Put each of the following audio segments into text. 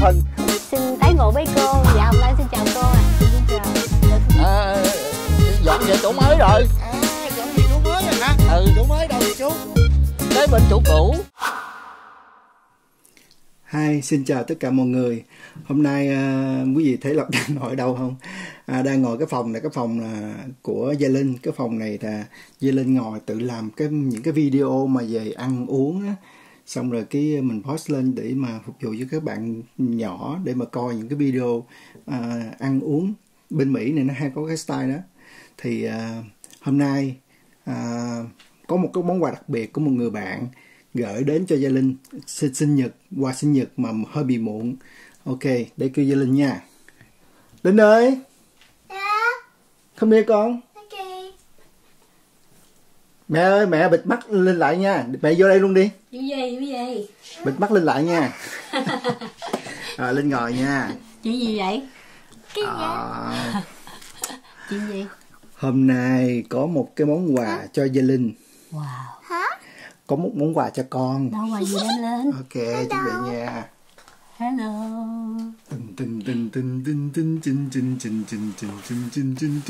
Huỳnh. Xin tái ngộ với cô. Dạ hôm nay xin chào cô ạ. Xin chào. Dọn về chỗ mới rồi. À dọn về chỗ mới rồi hả? Ừ. Chỗ mới đâu vậy chú? Tới bên chỗ cũ. Hi, xin chào tất cả mọi người. Hôm nay quý vị thấy Lộc đang ngồi đâu không? Đang ngồi cái phòng này, cái phòng là của Gia Linh. Cái phòng này là Gia Linh ngồi tự làm những cái video mà về ăn uống á. Xong rồi cái mình post lên để mà phục vụ cho các bạn nhỏ để mà coi những cái video ăn uống bên Mỹ này, nó hay có cái style đó. Thì hôm nay có một cái món quà đặc biệt của một người bạn gửi đến cho Gia Linh, sinh nhật, quà sinh nhật mà hơi bị muộn. Ok, để kêu Gia Linh nha. Linh ơi. Dạ. Come here con. Ok. Mẹ ơi, mẹ bịt mắt Linh lại nha. Mẹ vô đây luôn đi. Vô gì, vô gì? Bịt mắt Linh lại nha. Rồi, Linh ngồi nha. Chuyện gì vậy? Cái gì? Chuyện gì? Hôm nay có một cái món quà cho Gia Linh. Wow. Có một món quà cho con. Đâu quà gì đem lên? Ok, chuẩn bị nha. Hello.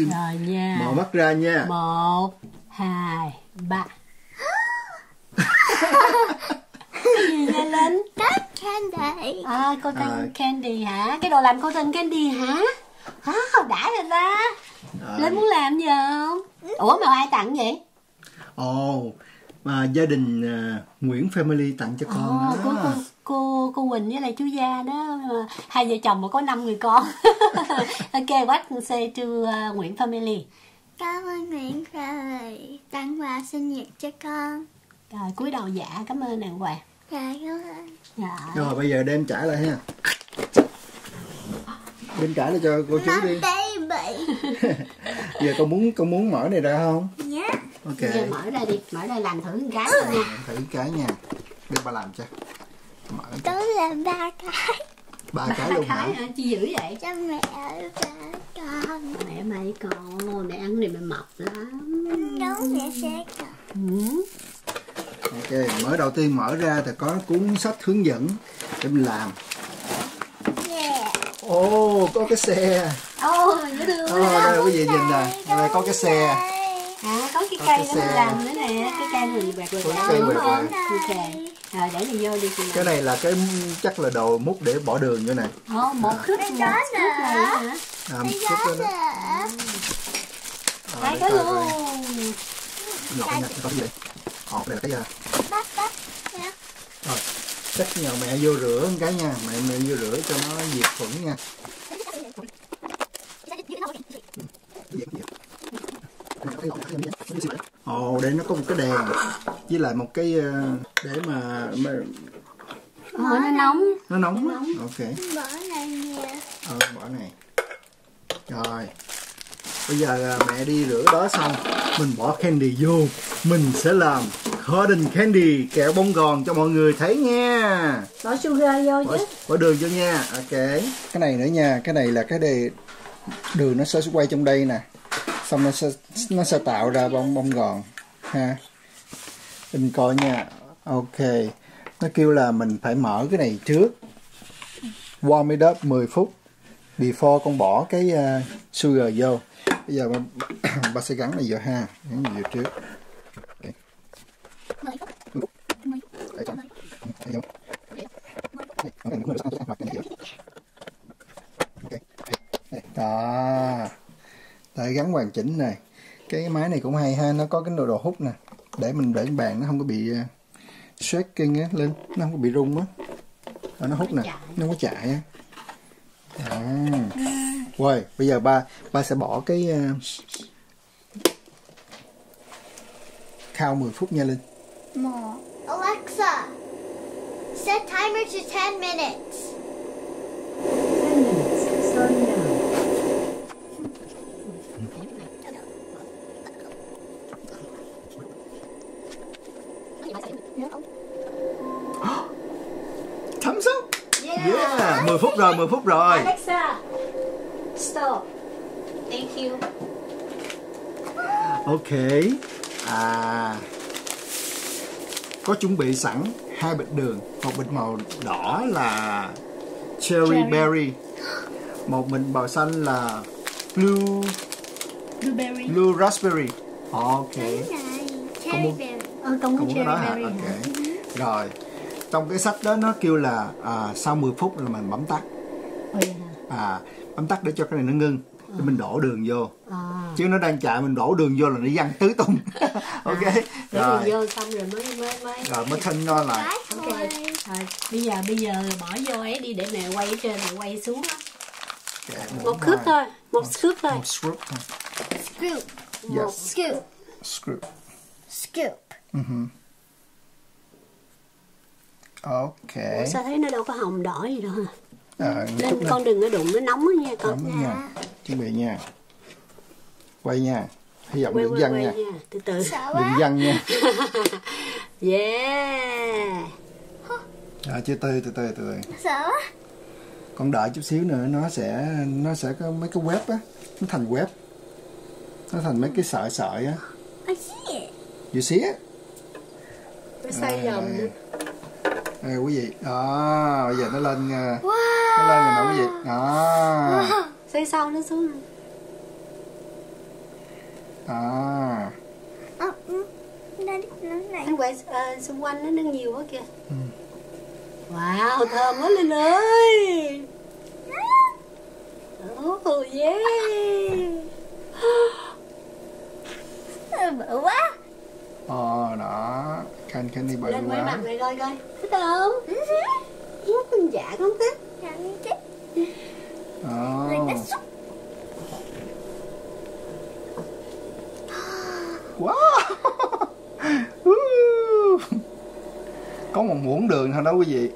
Rồi nha. Mở mắt ra nha. 1, 2, 3. Cái gì nha Linh? Cotton candy. À, cotton candy hả? Cái đồ làm cotton candy hả? Hả? Đã rồi ta. Linh muốn làm gì không? Ủa mà ai tặng vậy? Ồ. Mà gia đình Nguyễn family tặng cho con đó. Cô Huỳnh với lại chú Gia đó, hai vợ chồng mà có 5 người con. Ok, what say to Nguyễn family? Cảm ơn Nguyễn family tặng quà sinh nhật cho con. Rồi cúi đầu dạ cảm ơn nàng quà. Dạ cảm ơn. Dạ. Rồi bây giờ đem trả lại ha. Đem trả lại cho cô chú đi. Giờ con muốn mở này ra không? Dạ. Yeah. Ok. Giờ mở ra đi, mở ra làm thử cái nha. Thử cái nha. Để ba làm cho. Mở. Tớ làm 3 cái. 3 cái luôn hả? Chi dữ vậy? Cho mẹ ơi, con. Mẹ mày con, mẹ ăn này mày mập lắm. Đúng mẹ sẽ con. Ok, mới đầu tiên mở ra thì có cuốn sách hướng dẫn để mình làm. Yeah. Ồ, có cái xe. Ồ, dễ thương. Đây quý vị nhìn nè, đây có cái xe. À, có cái cây đó mình làm nữa nè, cái cây mình quẹt cây. Rồi để mình vô đi chị. Cái này là cái chắc là đồ múc để bỏ đường vô nè. Ồ, một khúc này hả? Một khúc đó. Cái đó luôn. Lọc nha, có gì đây? Hộp này là cái gì? Bắp. Rồi, chắc nhờ mẹ vô rửa cái nha, mẹ vô rửa cho nó diệt khuẩn nha. Ồ, đây nó có một cái đèn với lại một cái để mà... Nó nóng. Ok. Bỏ này. Rồi. Bây giờ mẹ đi rửa đó xong, mình bỏ candy vô, mình sẽ làm cotton candy, kẹo bông gòn cho mọi người thấy nha. Bỏ sugar vô chứ. Bỏ đường vô nha. Ok. Cái này nữa nha, cái này là cái đề đường nó sẽ quay trong đây nè. Xong nó sẽ tạo ra bông gòn ha. Mình coi nha. Ok. Nó kêu là mình phải mở cái này trước. Warm it up 10 phút before con bỏ cái sugar vô. Bây giờ ba sẽ gắn này vô ha. Gắn này vô trước. Okay. Đó. Để gắn hoàn chỉnh này. Cái máy này cũng hay ha, nó có cái đồ hút nè. Để mình để bàn nó không có bị shaking á, lên nó không có bị rung á. Nó hút nè, nó không có chạy á. Rồi, bây giờ ba sẽ bỏ cái khao 10 phút nha Linh. Alexa, set timer to 10 minutes. 10 minutes, start now. Thumbs up. Yeah, 10 phút rồi. Alexa, stop. Thank you. Ok. Có chuẩn bị sẵn 2 bịch đường, một bịch màu đỏ là cherry berry. Một mình màu xanh là blue raspberry. Ok. Còn một cherry berry. Ok. Rồi. Trong cái sách đó nó kêu là sau 10 phút là mình bấm tắt. Bấm tắt để cho cái này nó ngưng. Để mình đổ đường vô. Chứ nó đang chạy mình đổ đường vô là nó văng tứ tung. Ok. Để rồi vô xong rồi mới thanh nó lại. Ok. Rồi, bây giờ bỏ vô ấy đi để mẹ quay ở trên này quay xuống đó. Okay, một khúc thôi, một scoop thôi. Scoop. Yes. Scoop. Scoop. Scoop. Ok. Ủa, sao thấy nó đâu có hồng đỏ gì đâu hả? Nên con đừng có đụng, nó nóng đó nha con. Nóng nha. Chuẩn bị nha. Quay nha. Hy vọng đừng văng nha. Từ từ. Đừng văng nha. Yeah. À, từ từ. Sợ. Con đợi chút xíu nữa nó sẽ có mấy cái web á, nó thành web. Nó thành mấy cái sợi á. You see it? Nó xoay vòng. Quý vị, đó, bây giờ nó lên. Wow. Nó lên rồi nè quý vị. Đó. Xoay sau nó xuống. À. Nó quay xung quanh nó nhiều quá kìa. Wow, thơm quá Linh ơi. Oh yeah. Bự quá. Đó. Candy bự quá. Lên quay mặt này coi coi. Thích không? Dạ con thích. Dạ con thích. Wow. Có một muỗng đường thôi đó quý vị.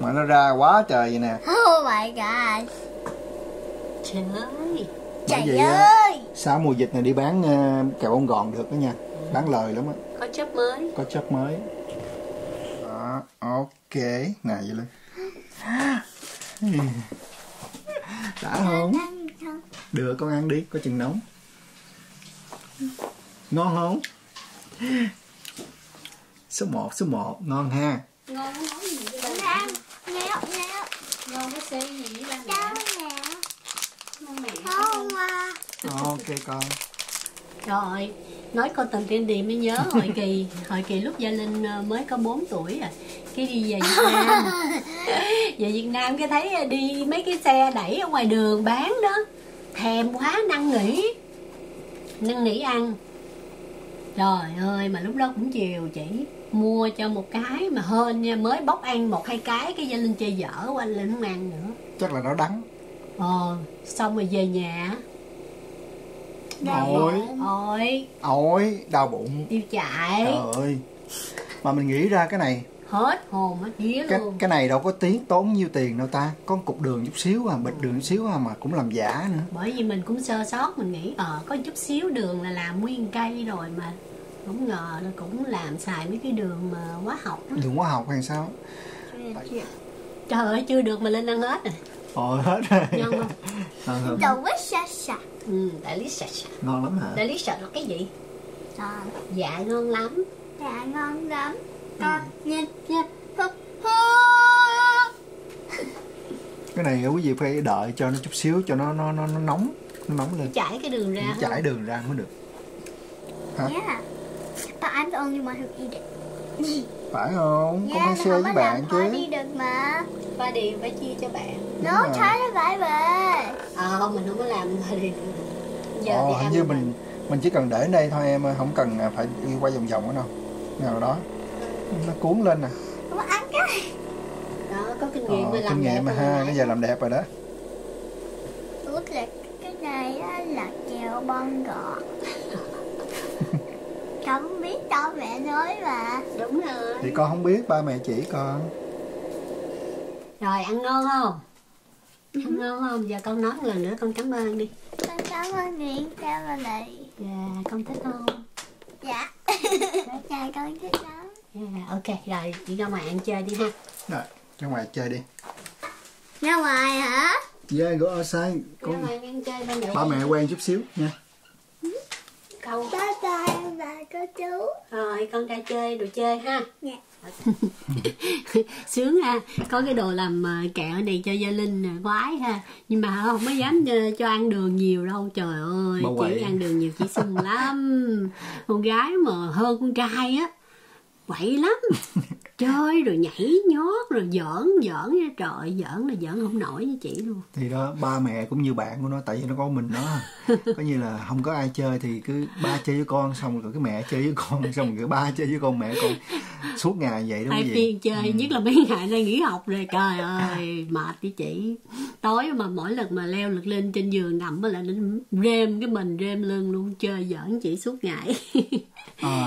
Mà nó ra quá trời vậy nè. Oh my god. Trời ơi. Trời ơi. Sau mùa dịch này đi bán kẹo bông gòn được đó nha. Bán lời lắm á. Có chớp mới. Đó, ok. Nè vậy lên. Đã không? Được con ăn đi, có chừng nóng. Ngon không? Số 1, ngon ha. Ngon cái món gì vậy ba? Ngon. Ngon cái xe gì vậy ba? Ngon mẹ. Ok con. Trời, nói con tình trên điểm mới nhớ hồi kỳ lúc Gia Linh mới có 4 tuổi rồi. Cái đi về Việt Nam. Cái thấy đi mấy cái xe đẩy ở ngoài đường bán đó. Thèm quá năn nỉ ăn. Trời ơi, mà lúc đó cũng chiều chỉ mua cho một cái mà hên nha, mới bóc ăn 1-2 cái Gia Linh chơi dở quá, Linh không ăn nữa. Chắc là nó đắng. Xong rồi về nhà. Ôi, đau bụng. Tiêu chảy. Trời ơi. Mà mình nghĩ ra cái này. Hết hồn, hết vía luôn. Cái này đâu có tốn nhiêu tiền đâu ta. Có một cục đường chút xíu à, bịch đường chút xíu à mà cũng làm giả nữa. Bởi vì mình cũng sơ sót, mình nghĩ có chút xíu đường là làm nguyên cây rồi mà. Không ngờ nó cũng làm xài mấy cái đường mà hóa học đó. Đường hóa học hay sao? Trời ơi, chưa được mà Linh ăn hết rồi. Hết rồi. Ngon không? Đại lý sạch. Ngon lắm hả? Đại lý sạch là cái gì? Dạ ngon lắm. Con nhìn cái này quý vị phải đợi cho nó chút xíu cho nó nóng, lên. Chảy cái đường ra. Chảy đường ra mới được. Hả? Yeah. But I'm the only one who eat it. Phải không? Con phải share với bạn chứ. Đi được mà. Ba Điền phải chia cho bạn. Nó trái nó phải về. Không, mình không có làm Ba Điền. Giờ thì hình như mình chỉ cần để đây thôi em ơi, không cần phải đi quay vòng nữa đâu. Nào đó. Nó cuốn lên nè. Nó ăn cái. Đó, có kinh nghiệm mới làm. Kinh nghiệm mà ha, bây giờ làm đẹp rồi đó. Út là cái này là kẹo bông gòn. Con không biết đâu mẹ nói mà. Đúng rồi. Thì con không biết ba mẹ chỉ con. Rồi ăn ngon không? Ăn ngon không? Giờ con nói một lần nữa con cảm ơn đi. Con cảm ơn Nguyễn family. Dạ, con thích không? Dạ. Dạ con thích lắm. Ok, rồi đi ra ngoài ăn chơi đi ha. Rồi, ra ngoài chơi đi. Ra ngoài hả? Yeah, go outside. Ra ngoài ăn chơi ba mẹ quen chút xíu nha. Câu. Bye bye. bà cô chú. Rồi con ra chơi đồ chơi ha. Dạ. Sướng ha, có cái đồ làm kẹo này cho Gia Linh khoái ha. Nhưng mà không có dám cho ăn đường nhiều đâu. Trời ơi, chị ăn đường nhiều chị sung lắm. Con gái mà hơn con trai á, quậy lắm. Chơi rồi nhảy nhót rồi giỡn nha, trời, giỡn là giỡn không nổi với chị luôn. Thì đó, ba mẹ cũng như bạn của nó, tại vì nó có mình nó. Có như là không có ai chơi thì cứ ba chơi với con, xong rồi cái mẹ chơi với con, xong rồi ba chơi với con, mẹ con suốt ngày vậy đúng không? Hai phiên chơi, nhất là mấy ngày nay nghỉ học rồi, trời ơi, mệt với chị. Tối mà mỗi lần mà leo lật lên trên giường nằm là rêm cái mình, rêm lưng luôn, chơi giỡn chị suốt ngày.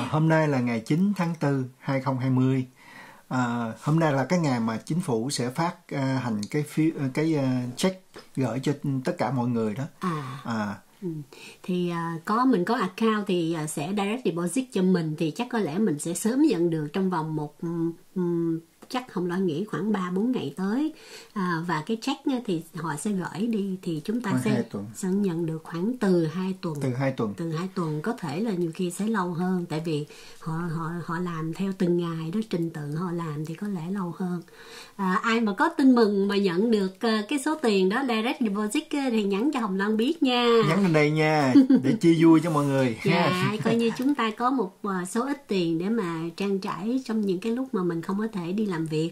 Hôm nay là ngày 9 tháng 4, 2020. Hôm nay là cái ngày mà chính phủ sẽ phát hành cái check gửi cho tất cả mọi người đó. Thì mình có account thì sẽ direct deposit cho mình, thì chắc có lẽ mình sẽ sớm nhận được trong vòng một chắc không lo nghĩ khoảng 3-4 ngày tới. Và cái check thì họ sẽ gửi đi, thì chúng ta sẽ nhận được khoảng từ 2 tuần. Từ 2 tuần có thể là nhiều khi sẽ lâu hơn, tại vì họ làm theo từng ngày đó, trình tự họ làm thì có lẽ lâu hơn. Ai mà có tin mừng mà nhận được cái số tiền đó direct deposit thì nhắn cho Hồng Loan biết nha. Nhắn lên đây nha để chia vui cho mọi người. Dạ, coi như chúng ta có một số ít tiền để mà trang trải trong những cái lúc mà mình không có thể đi làm việc.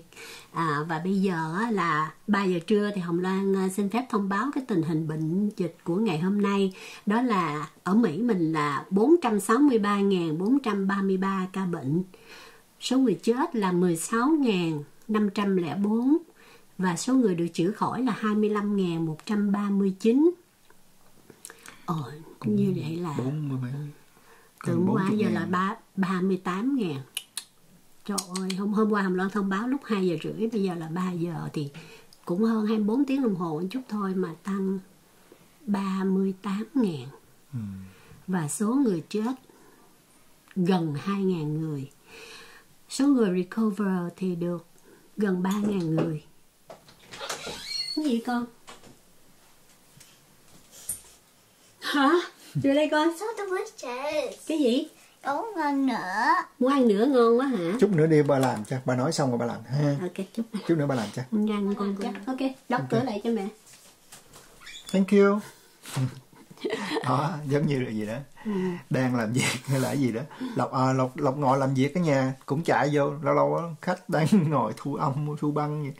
Và bây giờ là 3 giờ trưa thì Hồng Loan xin phép thông báo cái tình hình bệnh dịch của ngày hôm nay. Đó là ở Mỹ mình là 463.433 ca bệnh. Số người chết là 16.504 và số người được chữa khỏi là 25.139. Như vậy là từ mua giờ là 38.000. Trời ơi, hôm qua Hồng Loan thông báo lúc 2 giờ rưỡi, bây giờ là 3 giờ, thì cũng hơn 24 tiếng đồng hồ một chút thôi mà tăng 38.000. Và số người chết gần 2.000 người. Số người recover thì được gần 3.000 người. Cái gì con? Hả? Đưa đây con. Cái gì? Muốn ăn nữa. Muốn ăn nữa ngon quá hả? Chút nữa đi ba làm cho. Ba nói xong rồi ba làm ha. Ok, chút nữa ba làm cho. Ăn con chắc. Ok, đóng cửa lại cho mẹ. Thank you. Giống như là gì đó. Đang làm việc hay là gì đó. Lộc ngồi làm việc ở nhà cũng chạy vô, lâu lâu khách đang ngồi thu âm, thu băng vậy.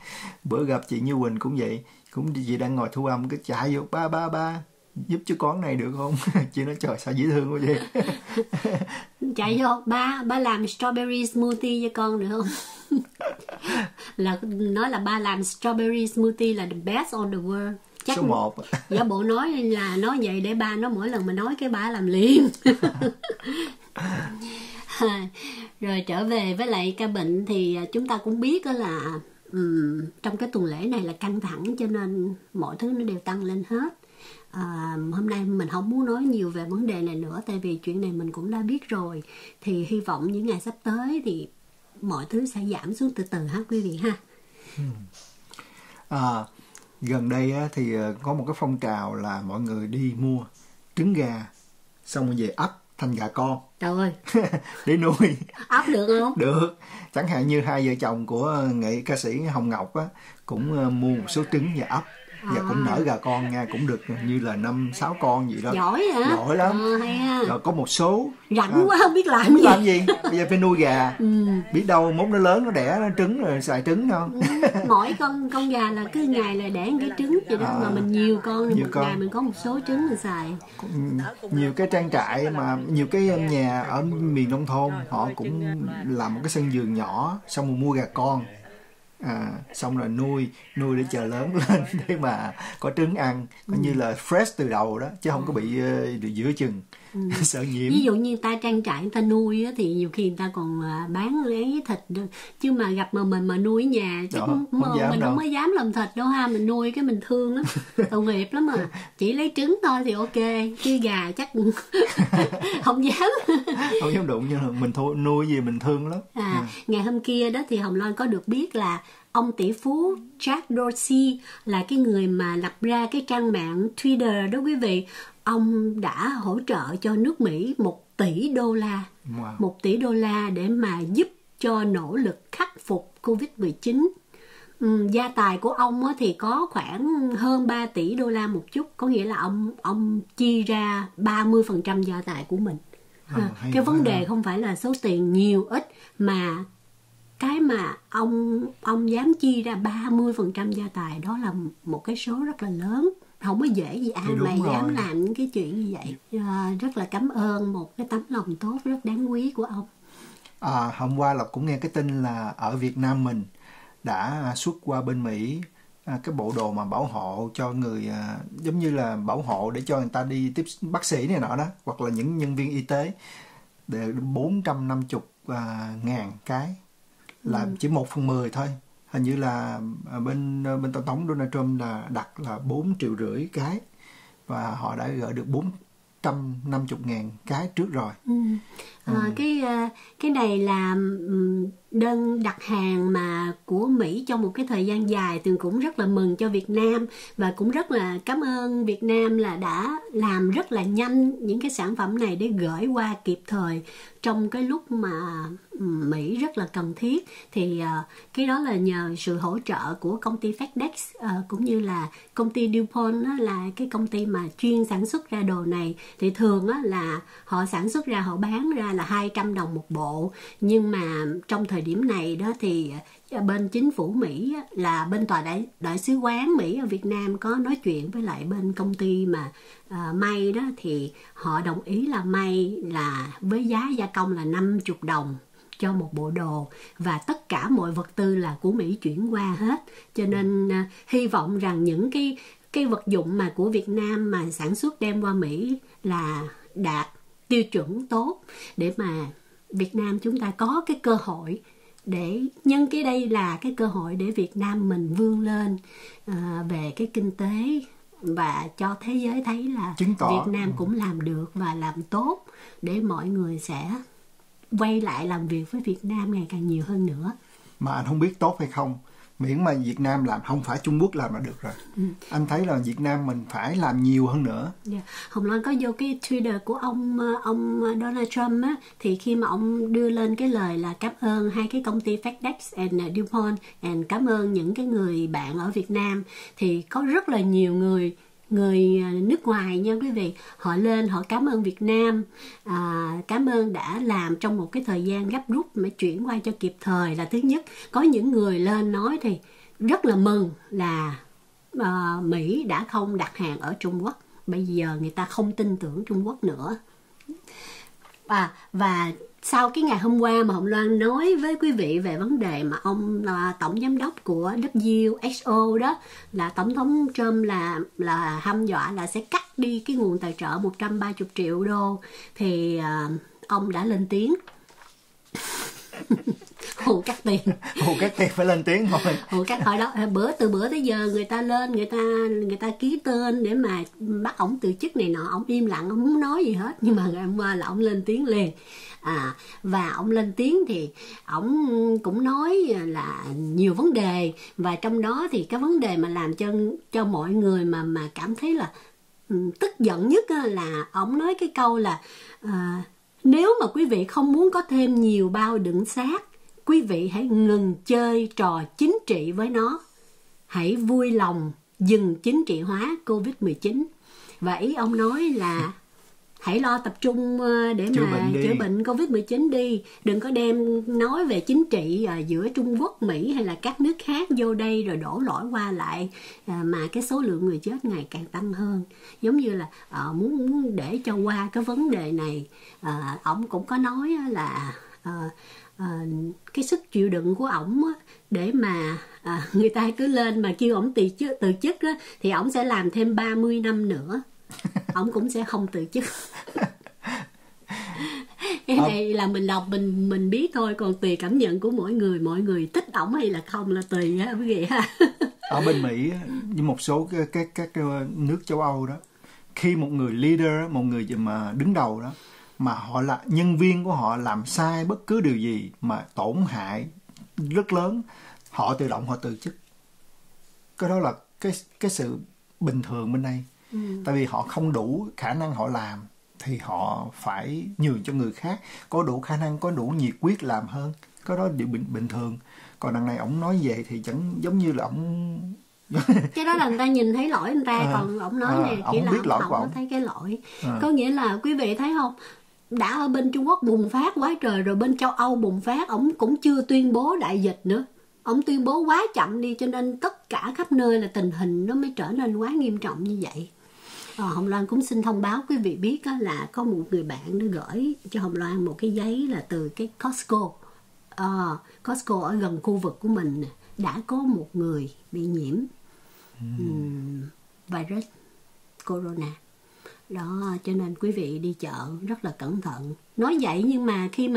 Bữa gặp chị Như Huỳnh cũng vậy, cũng chị đang ngồi thu âm cứ chạy vô, ba giúp cho con này được không? Chị nói trời sao dễ thương quá vậy. Chạy vô, ba làm strawberry smoothie cho con được không? Là nói là ba làm strawberry smoothie là the best on the world. Chắc số 1. Giả bộ nói là nói vậy để ba nó mỗi lần mà nói cái ba làm liền. Rồi trở về với lại ca bệnh thì chúng ta cũng biết đó là trong cái tuần lễ này là căng thẳng cho nên mọi thứ nó đều tăng lên hết. Hôm nay mình không muốn nói nhiều về vấn đề này nữa, tại vì chuyện này mình cũng đã biết rồi. Thì hy vọng những ngày sắp tới thì mọi thứ sẽ giảm xuống từ từ ha quý vị ha. Gần đây thì có một cái phong trào là mọi người đi mua trứng gà xong rồi về ấp thành gà con. Trời ơi. Để nuôi. Ấp được không? Được. Chẳng hạn như hai vợ chồng của nghệ ca sĩ Hồng Ngọc cũng mua một số trứng và ấp. Và cũng nở gà con nha, cũng được như là 5-6 con vậy đó. Giỏi hả? Giỏi lắm. Rồi có một số rảnh quá không biết làm gì. Bây giờ phải nuôi gà. Biết đâu mốt nó lớn nó đẻ nó trứng rồi xài trứng không? Mỗi con gà là cứ ngày là đẻ cái trứng vậy đó, mà mình nhiều con thì một ngày mình có một số trứng mình xài. Nhiều cái trang trại mà nhiều cái nhà ở miền nông thôn họ cũng làm một cái sân vườn nhỏ xong rồi mua gà con. Xong rồi nuôi để chờ lớn lên để mà có trứng ăn, coi như là fresh từ đầu đó chứ không có bị giữa chừng. Sợ nhiễm. Ví dụ như ta trang trại người ta nuôi á, thì nhiều khi người ta còn bán lấy thịt được. Chứ mà gặp mà mình mà nuôi ở nhà chắc mình không có dám làm thịt đâu ha. Mình nuôi cái mình thương lắm. Tội nghiệp lắm mà. Chỉ lấy trứng thôi thì ok, chứ gà chắc không dám. Không dám đụng, nhưng mình nuôi gì mình thương lắm. Ngày hôm kia đó thì Hồng Loan có được biết là Ông tỷ phú Jack Dorsey là cái người mà lập ra cái trang mạng Twitter đó quý vị. Ông đã hỗ trợ cho nước Mỹ 1 tỷ đô la. Wow. 1 tỷ đô la để mà giúp cho nỗ lực khắc phục COVID-19. Gia tài của ông thì có khoảng hơn 3 tỷ đô la một chút. Có nghĩa là ông chi ra 30% gia tài của mình. Cái vấn đề không phải là số tiền nhiều ít, mà cái mà ông dám chi ra 30% gia tài, đó là một cái số rất là lớn. Không có dễ gì ai mà dám làm những cái chuyện như vậy. Rất là cảm ơn một cái tấm lòng tốt rất đáng quý của ông. Hôm qua Lộc cũng nghe cái tin là ở Việt Nam mình đã xuất qua bên Mỹ cái bộ đồ mà bảo hộ cho người, giống như là bảo hộ để cho người ta đi tiếp bác sĩ này nọ đó, hoặc là những nhân viên y tế, để 450.000 cái, là chỉ 1/10 thôi. Hình như là bên tổng thống Donald Trump là đặt là 4,5 triệu cái, và họ đã gửi được 450.000 cái trước rồi. Cái này là đơn đặt hàng mà của Mỹ trong một cái thời gian dài. Tường cũng rất là mừng cho Việt Nam, và cũng rất là cảm ơn Việt Nam là đã làm rất là nhanh những cái sản phẩm này để gửi qua kịp thời trong cái lúc mà Mỹ rất là cần thiết. Thì cái đó là nhờ sự hỗ trợ của công ty FedEx, cũng như là công ty DuPont, là cái công ty mà chuyên sản xuất ra đồ này. Thì thường là họ sản xuất ra, họ bán ra là 200 đồng một bộ, nhưng mà trong thời điểm này đó thì bên chính phủ Mỹ, là bên đại sứ quán Mỹ ở Việt Nam có nói chuyện với lại bên công ty mà may đó, thì họ đồng ý là may là với giá gia công là 50 đồng cho một bộ đồ, và tất cả mọi vật tư là của Mỹ chuyển qua hết. Cho nên hy vọng rằng những cái vật dụng mà của Việt Nam mà sản xuất đem qua Mỹ là đạt tiêu chuẩn tốt, để mà Việt Nam chúng ta có cái cơ hội để nhân cái đây là cái cơ hội để Việt Nam mình vươn lên về cái kinh tế, và cho thế giới thấy là Việt Nam cũng làm được và làm tốt, để mọi người sẽ quay lại làm việc với Việt Nam ngày càng nhiều hơn nữa. Mà anh không biết tốt hay không, miễn mà Việt Nam làm, không phải Trung Quốc làm là được rồi. Anh thấy là Việt Nam mình phải làm nhiều hơn nữa. Hồng Loan có vô cái Twitter của ông Donald Trump á, thì khi mà ông đưa lên cái lời là cảm ơn hai cái công ty FedEx and DuPont, and cảm ơn những cái người bạn ở Việt Nam, thì có rất là nhiều người nước ngoài nha quý vị, họ lên họ cảm ơn Việt Nam, cảm ơn đã làm trong một cái thời gian gấp rút mà chuyển qua cho kịp thời, là thứ nhất. Có những người lên nói thì rất là mừng là Mỹ đã không đặt hàng ở Trung Quốc, bây giờ người ta không tin tưởng Trung Quốc nữa. Và sau cái ngày hôm qua mà Hồng Loan nói với quý vị về vấn đề mà ông tổng giám đốc của WHO đó, là tổng thống Trump là hăm dọa là sẽ cắt đi cái nguồn tài trợ 130 triệu đô, thì ông đã lên tiếng. Hồ Cát Tuyền phải lên tiếng thôi. Hồ Cát hỏi đó, từ bữa tới giờ người ta lên, người ta ký tên để mà bắt ổng từ chức này nọ, ổng im lặng, ổng muốn nói gì hết, nhưng mà ngày hôm qua là ổng lên tiếng liền. Và ổng lên tiếng thì ổng cũng nói là nhiều vấn đề, và trong đó thì cái vấn đề mà làm cho mọi người mà cảm thấy là tức giận nhất là ổng nói cái câu là nếu mà quý vị không muốn có thêm nhiều bao đựng xác, quý vị hãy ngừng chơi trò chính trị với nó. Hãy vui lòng dừng chính trị hóa COVID-19. Và ý ông nói là hãy lo tập trung để mà chữa bệnh COVID-19 đi. Đừng có đem nói về chính trị giữa Trung Quốc, Mỹ hay là các nước khác vô đây rồi đổ lỗi qua lại, mà cái số lượng người chết ngày càng tăng hơn. Giống như là muốn để cho qua cái vấn đề này. Ông cũng có nói là cái sức chịu đựng của ổng để mà người ta cứ lên mà kêu ổng từ chức đó, thì ổng sẽ làm thêm 30 năm nữa. Ổng cũng sẽ không từ chức. Cái này là mình đọc mình biết thôi, còn tùy cảm nhận của mọi người thích ổng hay là không là tùy á quý vị ha. Ở bên Mỹ như một số các nước châu Âu đó, khi một người leader, một người mà đứng đầu đó, mà họ là nhân viên của họ làm sai bất cứ điều gì mà tổn hại rất lớn họ tự động họ từ chức. Cái đó là cái sự bình thường bên đây. Tại vì họ không đủ khả năng họ làm thì họ phải nhường cho người khác có đủ khả năng, có đủ nhiệt quyết làm hơn. Cái đó điều bình thường. Còn đằng này ổng nói về thì chẳng giống như là ổng cái đó là người ta nhìn thấy lỗi người ta, còn ổng nói này chỉ là ổng thấy cái lỗi. Có nghĩa là quý vị thấy không, đã ở bên Trung Quốc bùng phát quá trời rồi, bên châu Âu bùng phát, ổng cũng chưa tuyên bố đại dịch nữa. Ông tuyên bố quá chậm đi, cho nên tất cả khắp nơi là tình hình nó mới trở nên quá nghiêm trọng như vậy. Hồng Loan cũng xin thông báo quý vị biết là có một người bạn đã gửi cho Hồng Loan một cái giấy là từ cái Costco. Costco ở gần khu vực của mình đã có một người bị nhiễm virus corona. Đó, cho nên quý vị đi chợ rất là cẩn thận. Nói vậy nhưng mà khi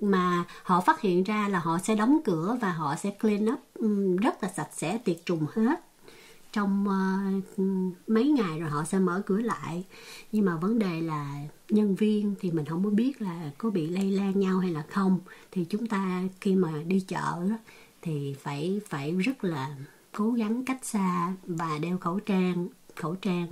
mà họ phát hiện ra là họ sẽ đóng cửa và họ sẽ clean up rất là sạch sẽ, tiệt trùng hết. Trong mấy ngày rồi họ sẽ mở cửa lại. Nhưng mà vấn đề là nhân viên thì mình không có biết là có bị lây lan nhau hay là không. Thì chúng ta khi mà đi chợ thì phải rất là cố gắng cách xa và đeo khẩu trang.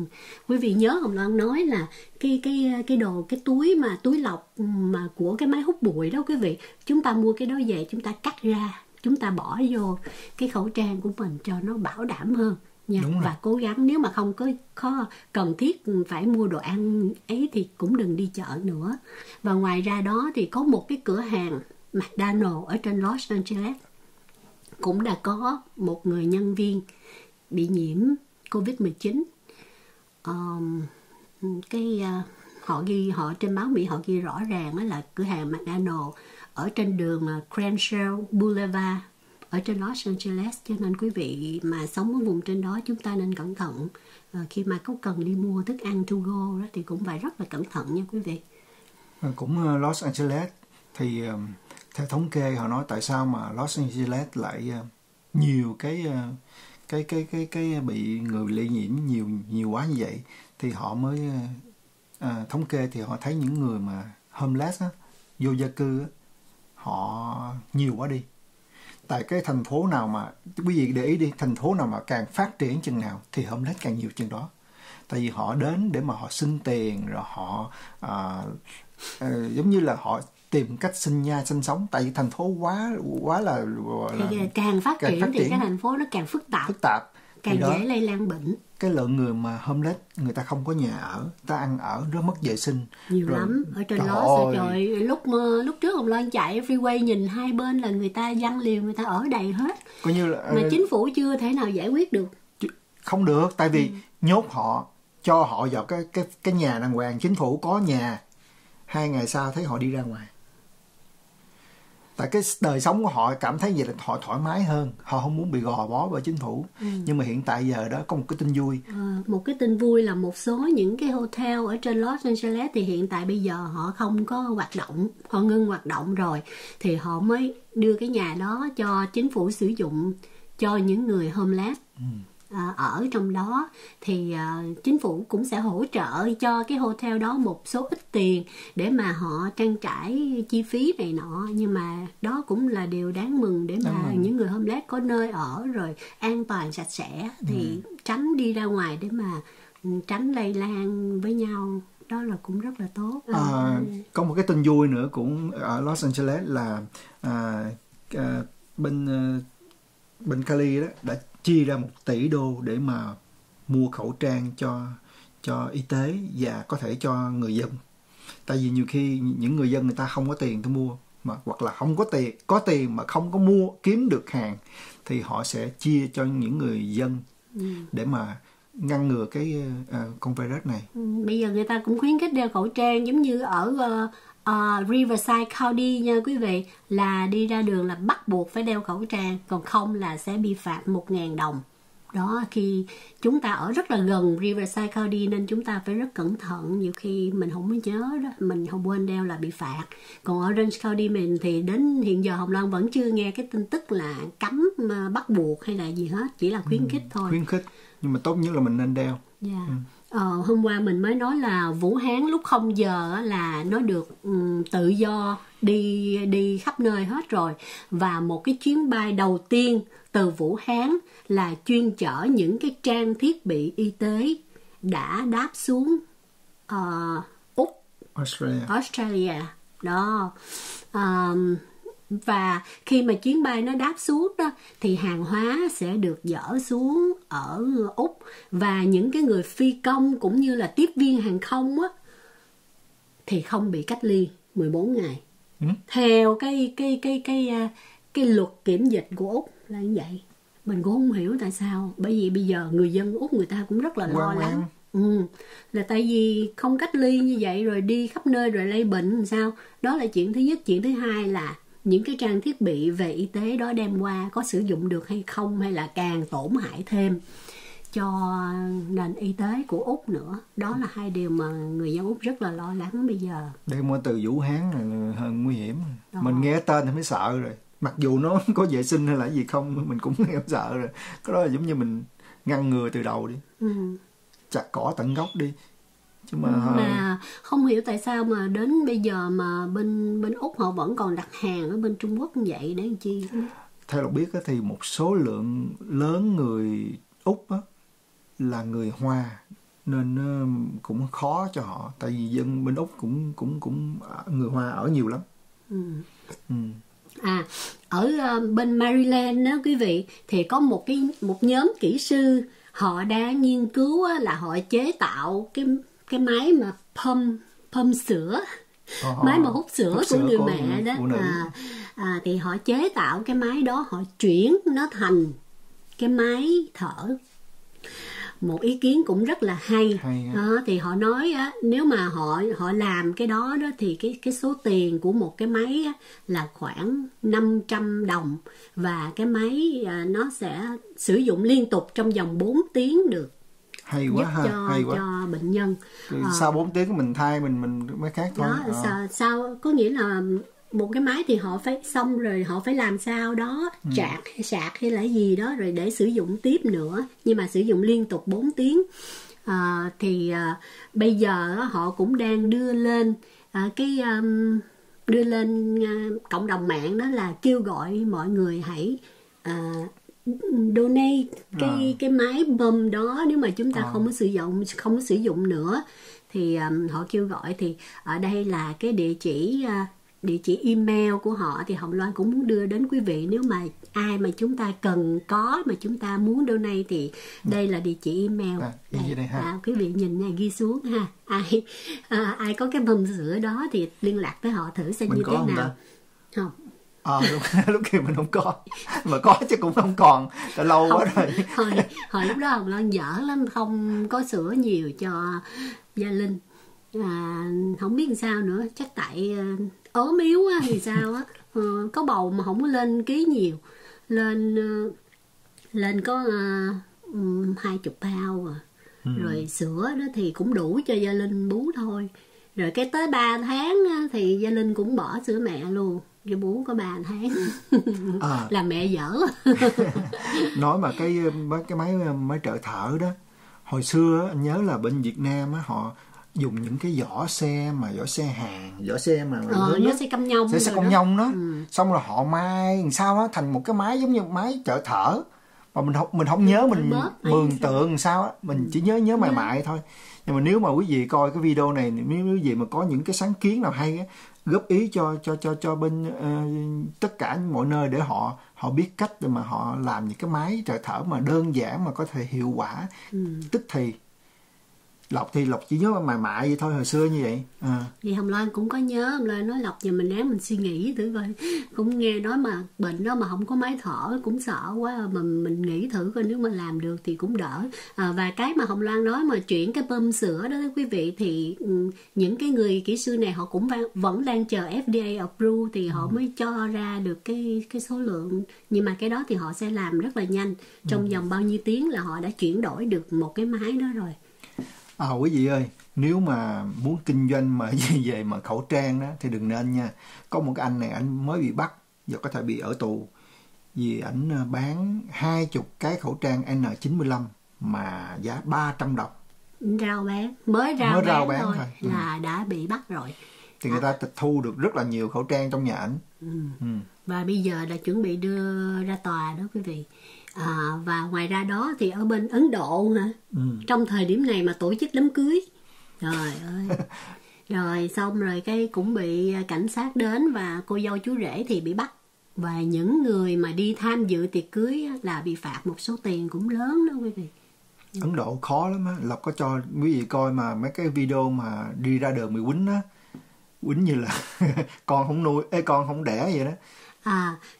Quý vị nhớ Hồng Loan nói là cái đồ, cái túi mà túi lọc mà của cái máy hút bụi đó quý vị, chúng ta mua cái đó về chúng ta cắt ra, chúng ta bỏ vô cái khẩu trang của mình cho nó bảo đảm hơn nha. Và cố gắng nếu mà không có cần thiết phải mua đồ ăn ấy thì cũng đừng đi chợ nữa. Và ngoài ra đó thì có một cái cửa hàng McDonald's ở trên Los Angeles cũng đã có một người nhân viên bị nhiễm COVID-19. Họ ghi, họ trên báo Mỹ họ ghi rõ ràng đó là cửa hàng McDonald's ở trên đường Crenshaw Boulevard ở trên Los Angeles, cho nên quý vị mà sống ở vùng trên đó chúng ta nên cẩn thận. Khi mà có cần đi mua thức ăn to go đó thì cũng phải rất là cẩn thận nha quý vị. Cũng Los Angeles thì theo thống kê họ nói tại sao mà Los Angeles lại nhiều cái bị người lây nhiễm nhiều quá như vậy, thì họ mới thống kê thì họ thấy những người mà homeless á, vô gia cư á, họ nhiều quá đi. Tại cái thành phố nào mà quý vị để ý đi, thành phố nào mà càng phát triển chừng nào thì homeless càng nhiều chừng đó. Tại vì họ đến để mà họ xin tiền rồi họ giống như là họ tìm cách sinh nhai sinh sống. Tại vì thành phố quá là càng phát triển thì cái thành phố nó càng phức tạp, càng dễ lây lan bệnh. Cái lượng người mà homeless, người ta không có nhà ở, ta ăn ở rất mất vệ sinh nhiều rồi, lắm ở trên đó. Trời, lúc trước Hồng Loan chạy freeway nhìn hai bên là người ta giăng liều, người ta ở đầy hết, coi như là, mà chính phủ chưa thể nào giải quyết được. Không được, tại vì nhốt họ, cho họ vào cái nhà đàng hoàng, chính phủ có nhà. 2 ngày sau thấy họ đi ra ngoài. Tại cái đời sống của họ cảm thấy vậy là họ thoải mái hơn. Họ không muốn bị gò bó bởi chính phủ. Nhưng mà hiện tại giờ đó có một cái tin vui. Một cái tin vui là một số những cái hotel ở trên Los Angeles thì hiện tại bây giờ họ không có hoạt động. Họ ngưng hoạt động rồi. Thì họ mới đưa cái nhà đó cho chính phủ sử dụng cho những người homeless. Ở trong đó thì chính phủ cũng sẽ hỗ trợ cho cái hotel đó một số ít tiền để mà họ trang trải chi phí này nọ. Nhưng mà đó cũng là điều đáng mừng để mà những người homeless có nơi ở rồi an toàn sạch sẽ, thì tránh đi ra ngoài để mà tránh lây lan với nhau. Đó là cũng rất là tốt. Có một cái tin vui nữa cũng ở Los Angeles là bên Cali đó đã chi ra 1 tỷ đô để mà mua khẩu trang cho y tế và có thể cho người dân. Tại vì nhiều khi những người dân người ta không có tiền để mua, mà hoặc là không có tiền mà không có mua kiếm được hàng, thì họ sẽ chia cho những người dân để mà ngăn ngừa cái con virus này. Bây giờ người ta cũng khuyến khích đeo khẩu trang, giống như ở Riverside County nha quý vị, là đi ra đường là bắt buộc phải đeo khẩu trang, còn không là sẽ bị phạt 1.000 đồng. Đó, khi chúng ta ở rất là gần Riverside County nên chúng ta phải rất cẩn thận, nhiều khi mình không mới nhớ đó, mình không quên đeo là bị phạt. Còn ở Orange County mình thì đến hiện giờ Hồng Loan vẫn chưa nghe cái tin tức là cấm bắt buộc hay là gì hết, chỉ là khuyến khích thôi. Khuyến khích, nhưng mà tốt nhất là mình nên đeo. Hôm qua mình mới nói là Vũ Hán lúc 0 giờ là nó được tự do đi khắp nơi hết rồi. Và một cái chuyến bay đầu tiên từ Vũ Hán là chuyên chở những cái trang thiết bị y tế đã đáp xuống Úc, Australia. Đó. Và khi mà chuyến bay nó đáp xuống đó thì hàng hóa sẽ được dỡ xuống ở Úc, và những cái người phi công cũng như là tiếp viên hàng không á thì không bị cách ly 14 ngày. Theo cái luật kiểm dịch của Úc là như vậy. Mình cũng không hiểu tại sao, bởi vì bây giờ người dân Úc người ta cũng rất là lo lắng. Là tại vì không cách ly như vậy rồi đi khắp nơi rồi lây bệnh làm sao? Đó là chuyện thứ nhất. Chuyện thứ hai là những cái trang thiết bị về y tế đó đem qua có sử dụng được hay không, hay là càng tổn hại thêm cho nền y tế của Úc nữa. Đó là hai điều mà người dân Úc rất là lo lắng bây giờ. Đem qua từ Vũ Hán là nguy hiểm. Đó. Mình nghe tên thì mới sợ rồi. Mặc dù nó có vệ sinh hay là gì không, mình cũng nghe sợ rồi. Cái đó là giống như mình ngăn ngừa từ đầu đi. Chặt cỏ tận gốc đi. Mà không hiểu tại sao mà đến bây giờ mà bên Úc họ vẫn còn đặt hàng ở bên Trung Quốc như vậy, để làm chi? Theo Lộc biết thì một số lượng lớn người Úc là người Hoa, nên cũng khó cho họ. Tại vì dân bên Úc cũng người Hoa ở nhiều lắm. Ở bên Maryland đó quý vị, thì có một nhóm kỹ sư họ đang nghiên cứu là họ chế tạo cái máy mà pump sữa, máy mà hút sữa của người mẹ đó, thì họ chế tạo cái máy đó, họ chuyển nó thành cái máy thở. Một ý kiến cũng rất là hay. Thì họ nói nếu mà họ làm cái đó đó thì cái số tiền của một cái máy là khoảng 500 đồng, và cái máy nó sẽ sử dụng liên tục trong vòng 4 tiếng được. Hay quá. Cho bệnh nhân. Sau 4 tiếng mình thay mình mới khác thôi. Đó, sau có nghĩa là một cái máy thì họ phải xong rồi họ phải làm sao đó sạc hay là gì đó rồi để sử dụng tiếp nữa, nhưng mà sử dụng liên tục 4 tiếng. Bây giờ họ cũng đang đưa lên cộng đồng mạng, đó là kêu gọi mọi người hãy donate cái máy bơm đó. Nếu mà chúng ta không có sử dụng nữa thì họ kêu gọi. Thì ở đây là cái địa chỉ email của họ, thì Hồng Loan cũng muốn đưa đến quý vị. Nếu mà ai mà chúng ta cần có, mà chúng ta muốn donate thì đây là địa chỉ email. Quý vị nhìn này, ghi xuống ha. Ai có cái bơm sữa đó thì liên lạc với họ thử xem mình như thế nào. Không. Lúc kia mình không có, mà có chứ cũng không còn, đã lâu quá rồi. Hồi lúc đó Hồng Loan dở lắm, không có sữa nhiều cho Gia Linh. Không biết làm sao nữa, chắc tại ốm yếu thì sao á, có bầu mà không có lên ký nhiều, lên có 20 pound rồi sữa đó thì cũng đủ cho Gia Linh bú thôi. Rồi cái tới 3 tháng thì Gia Linh cũng bỏ sữa mẹ luôn, cho bú có 3 tháng. Là mẹ dở. Nói mà cái máy trợ thở đó, hồi xưa anh nhớ là bên Việt Nam họ dùng những cái giỏ xe căm nhông đó, xong rồi họ may làm sao đó thành một cái máy giống như máy trợ thở, mà mình không nhớ, mình mường tượng sao đó. Mình chỉ nhớ mại thôi. Nhưng mà nếu mà quý vị coi cái video này, nếu quý vị mà có những cái sáng kiến nào hay á, góp ý cho bên tất cả mọi nơi để họ biết cách để mà họ làm những cái máy trợ thở mà đơn giản mà có thể hiệu quả tức thì. Lộc thì Lộc chỉ nhớ mại vậy thôi, hồi xưa như vậy. Thì Hồng Loan cũng có nhớ, Hồng Loan nói Lộc giờ mình ráng mình suy nghĩ thử coi. Cũng nghe nói mà bệnh đó mà không có máy thở cũng sợ quá, mà mình nghĩ thử coi nếu mà làm được thì cũng đỡ. Và cái mà Hồng Loan nói mà chuyển cái bơm sữa đó quý vị, thì những cái người kỹ sư này họ cũng vẫn đang chờ FDA approve thì họ mới cho ra được cái số lượng. Nhưng mà cái đó thì họ sẽ làm rất là nhanh, trong vòng bao nhiêu tiếng là họ đã chuyển đổi được một cái máy đó rồi. Quý vị ơi, nếu mà muốn kinh doanh mà về mà khẩu trang đó thì đừng nên nha. Có một cái anh này, anh mới bị bắt và có thể bị ở tù vì ảnh bán 20 cái khẩu trang N95 mà giá 300 đồng. rau bán, mới rau bán thôi. Là đã bị bắt rồi. Thì người ta tịch thu được rất là nhiều khẩu trang trong nhà ảnh. Và bây giờ là chuẩn bị đưa ra tòa đó quý vị. Và ngoài ra đó thì ở bên Ấn Độ hả? Trong thời điểm này mà tổ chức đám cưới. Trời ơi. Rồi xong rồi cái cũng bị cảnh sát đến và cô dâu chú rể thì bị bắt. Và những người mà đi tham dự tiệc cưới là bị phạt một số tiền cũng lớn đó quý vị. Ấn Độ khó lắm á. Lộc có cho quý vị coi mà mấy cái video mà đi ra đường bị quýnh á. Quýnh như là con không nuôi, con không đẻ vậy đó.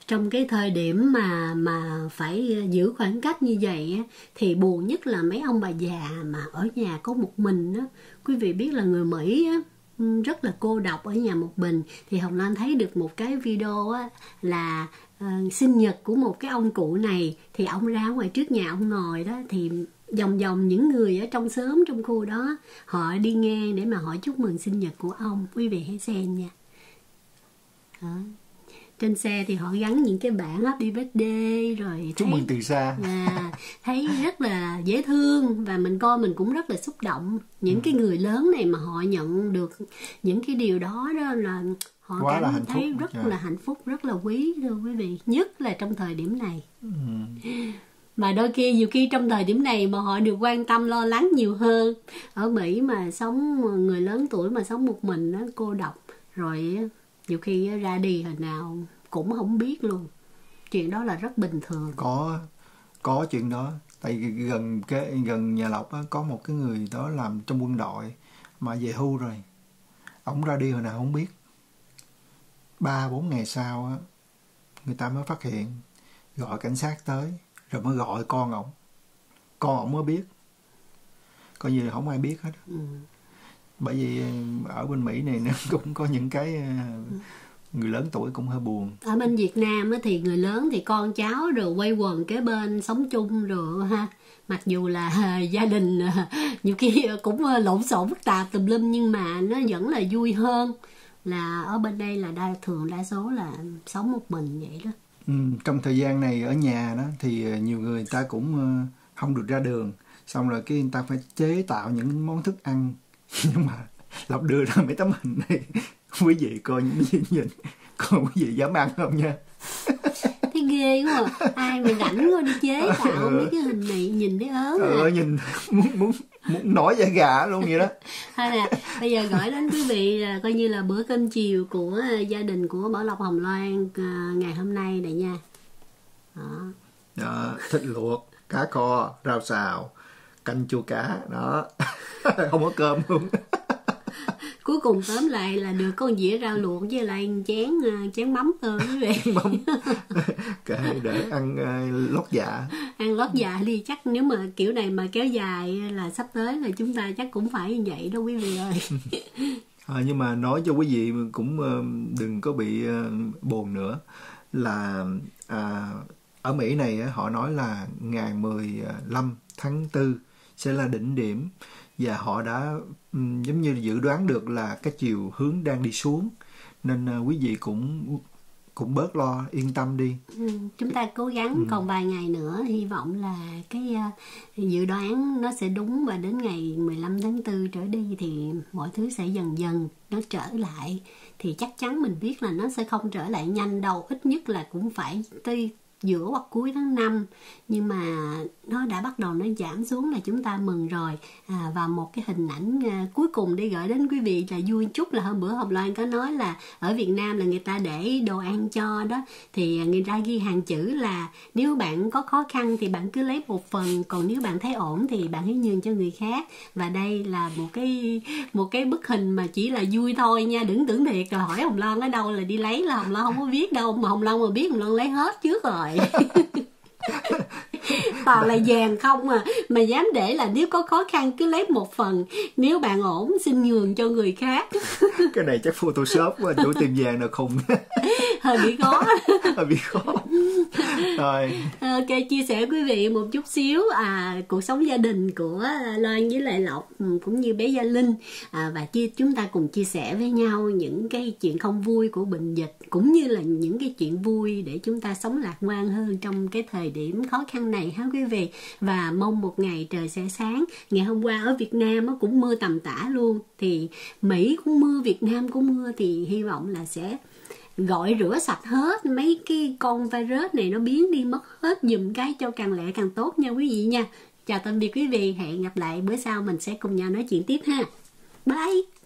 Trong cái thời điểm mà phải giữ khoảng cách như vậy á, thì buồn nhất là mấy ông bà già mà ở nhà có một mình á. Quý vị biết là người Mỹ á, rất là cô độc ở nhà một mình. Thì Hồng Loan thấy được một cái video á, là sinh nhật của một cái ông cụ này. Thì ông ra ngoài trước nhà ông ngồi đó, thì vòng vòng những người ở trong xóm trong khu đó họ đi ngang để mà họ chúc mừng sinh nhật của ông. Quý vị hãy xem nha. Đó. Trên xe thì họ gắn những cái bảng happy birthday rồi chúc mừng từ xa. Thấy rất là dễ thương và mình coi mình cũng rất là xúc động. Những cái người lớn này mà họ nhận được những cái điều đó đó là họ cảm thấy rất là hạnh phúc, rất là quý thưa quý vị, nhất là trong thời điểm này. Mà đôi khi nhiều khi trong thời điểm này mà họ được quan tâm lo lắng nhiều hơn. Ở Mỹ mà sống người lớn tuổi mà sống một mình đó, cô độc rồi nhiều khi ra đi hồi nào cũng không biết luôn. Chuyện đó là rất bình thường. Có chuyện đó. Tại gần nhà Lộc đó, có một cái người đó làm trong quân đội mà về hưu rồi. Ổng ra đi hồi nào không biết. 3-4 ngày sau đó, người ta mới phát hiện, gọi cảnh sát tới. Rồi mới gọi con ổng. Con ổng mới biết. Coi như không ai biết hết. Bởi vì ở bên Mỹ này nó cũng có những cái người lớn tuổi cũng hơi buồn. Ở bên Việt Nam thì người lớn thì con cháu rồi quây quần kế bên sống chung rồi ha. Mặc dù là gia đình nhiều khi cũng lộn xộn phức tạp tùm lum nhưng mà nó vẫn là vui hơn. Là ở bên đây là đa số là sống một mình vậy đó. Trong thời gian này ở nhà đó thì nhiều người ta cũng không được ra đường. Xong rồi cái người ta phải chế tạo những món thức ăn. Nhưng mà Lộc đưa ra mấy tấm hình này, quý vị coi những gì nhìn, coi quý vị dám ăn không nha. Thấy ghê quá à. Ai mà rảnh quá đi chế tạo mấy cái hình này nhìn thấy ớn. Nhìn muốn nổi da gà luôn vậy đó. Thôi nè, bây giờ gửi đến quý vị là coi như là bữa cơm chiều của gia đình của Bảo Lộc Hồng Loan ngày hôm nay này nha. Đó, thịt luộc, cá kho, rau xào, canh chua cá đó. Không có cơm luôn. Cuối cùng tóm lại là được con dĩa rau luộc với lại chén mắm thôi quý vị. Kệ để ăn lót dạ. Ăn lót dạ đi, chắc nếu mà kiểu này mà kéo dài là sắp tới là chúng ta chắc cũng phải như vậy đó quý vị ơi. Nhưng mà nói cho quý vị cũng đừng có bị buồn nữa. Là ở Mỹ này họ nói là ngày 15 tháng 4 sẽ là đỉnh điểm. Và họ đã giống như dự đoán được là cái chiều hướng đang đi xuống. Nên quý vị cũng bớt lo, yên tâm đi. Chúng ta cố gắng còn vài ngày nữa. Hy vọng là cái dự đoán nó sẽ đúng. Và đến ngày 15 tháng 4 trở đi thì mọi thứ sẽ dần dần nó trở lại. Thì chắc chắn mình biết là nó sẽ không trở lại nhanh đâu. Ít nhất là cũng phải tới giữa hoặc cuối tháng 5. Nhưng mà nó đã bắt đầu nó giảm xuống là chúng ta mừng rồi. Và một cái hình ảnh cuối cùng để gửi đến quý vị là vui chút là hôm bữa Hồng Loan có nói là ở Việt Nam là người ta để đồ ăn cho đó. Thì người ta ghi hàng chữ là nếu bạn có khó khăn thì bạn cứ lấy một phần, còn nếu bạn thấy ổn thì bạn hãy nhường cho người khác. Và đây là một cái bức hình mà chỉ là vui thôi nha. Đừng tưởng thiệt rồi hỏi Hồng Loan ở đâu là đi lấy, là Hồng Loan không có biết đâu. Mà Hồng Loan mà biết Hồng Loan lấy hết trước rồi. Toàn là vàng không à. Mà dám để là nếu có khó khăn cứ lấy một phần, nếu bạn ổn xin nhường cho người khác. Cái này chắc photoshop quá, chỗ tìm vàng nào khùng. Hơi bị khó. Hơi bị khó. Rồi. Ok, chia sẻ quý vị một chút xíu cuộc sống gia đình của Loan với lại Lộc cũng như bé Gia Linh, và chúng ta cùng chia sẻ với nhau những cái chuyện không vui của bệnh dịch cũng như là những cái chuyện vui để chúng ta sống lạc quan hơn trong cái thời điểm khó khăn này ha quý vị. Và mong một ngày trời sẽ sáng. Ngày hôm qua ở Việt Nam nó cũng mưa tầm tã luôn, thì Mỹ cũng mưa, Việt Nam cũng mưa, thì hy vọng là sẽ gọi rửa sạch hết mấy cái con virus này, nó biến đi mất hết dùm cái cho càng lẹ càng tốt nha quý vị nha. Chào tạm biệt quý vị, hẹn gặp lại bữa sau mình sẽ cùng nhau nói chuyện tiếp ha. Bye.